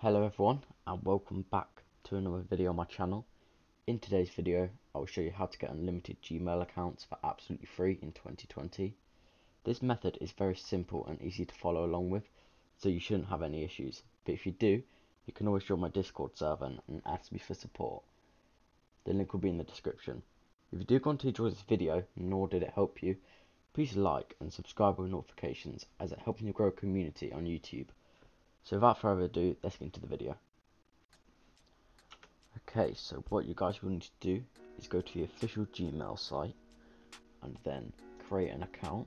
Hello everyone and welcome back to another video on my channel. In today's video I will show you how to get unlimited Gmail accounts for absolutely free in 2020. This method is very simple and easy to follow along with, so you shouldn't have any issues, but if you do you can always join my Discord server and ask me for support. The link will be in the description. If you do want to enjoy this video, nor did it help you, please like and subscribe with notifications as it helps me grow a community on YouTube. So without further ado, let's get into the video. Okay, so what you guys will need to do is go to the official Gmail site and then create an account.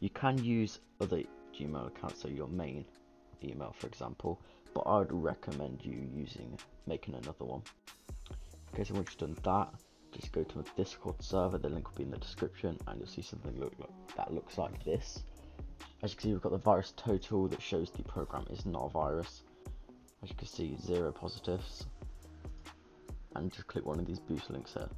You can use other Gmail accounts, so your main email for example, but I would recommend you making another one. Okay, so once you've done that, just go to my Discord server, the link will be in the description, and you'll see something that looks like this. As you can see, we've got the virus total that shows the program is not a virus. As you can see, 0 positives. And just click one of these boost links here.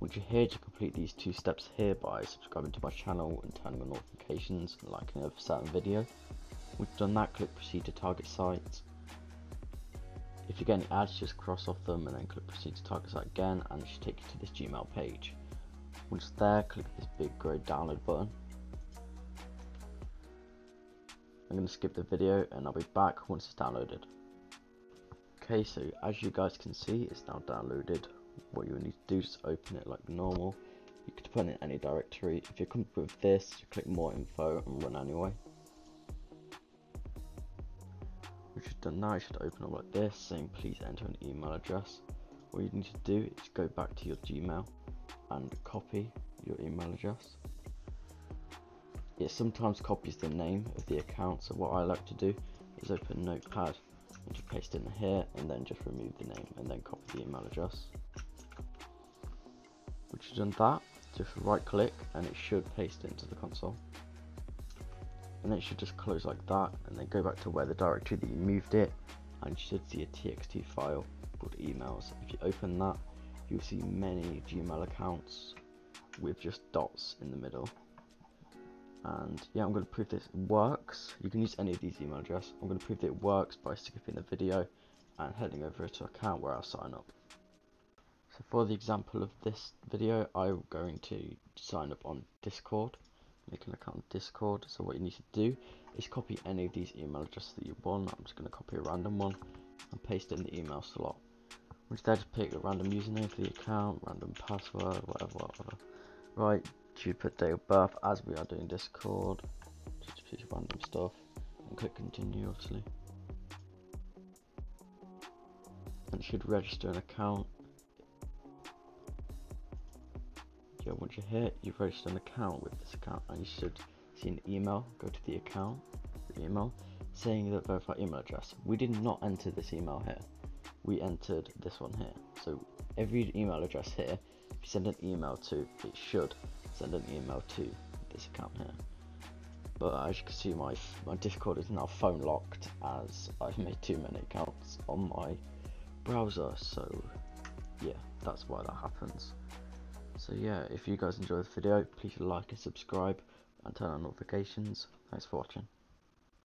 Once you're here, to complete these two steps here by subscribing to my channel and turning on notifications and liking a certain video. Once you've done that, click proceed to target site. If you get any ads, just cross off them and then click proceed to target site again, and it should take you to this Gmail page. Once there, click this big grey download button. I'm going to skip the video and I'll be back once it's downloaded. Okay, so as you guys can see, it's now downloaded. What you will need to do is open it like normal. You could put it in any directory. If you're comfortable with this, you click more info and run anyway. Once you've done that, you should open up like this, saying please enter an email address. What you need to do is go back to your Gmail and copy your email address. It sometimes copies the name of the account, so what I like to do is open Notepad and just paste in here and then just remove the name and then copy the email address. Once you've done that, just right click and it should paste into the console. And then it should just close like that and then go back to where the directory that you moved it, and you should see a txt file called emails. If you open that, you'll see many Gmail accounts with just dots in the middle. And yeah, I'm going to prove this works. You can use any of these email addresses. I'm going to prove that it works by skipping the video and heading over to account where I'll sign up. So for the example of this video, I'm going to sign up on Discord. Make an account on Discord. So what you need to do is copy any of these email addresses that you want. I'm just going to copy a random one and paste it in the email slot. Instead, just pick a random username for the account, random password, whatever. Right, you put date of birth as we are doing Discord, just a piece of random stuff, and click continue obviously. And it should register an account. Yeah, once you're here, you've registered an account with this account, and you should see an email. Go to the account, the email, saying that verify email address. We did not enter this email here. We entered this one here, so every email address here, if you send an email to, it should send an email to this account here. But as you can see, my Discord is now phone locked as I've made too many accounts on my browser, so yeah, that's why that happens. So yeah, if you guys enjoy this video, please like and subscribe and turn on notifications. Thanks for watching.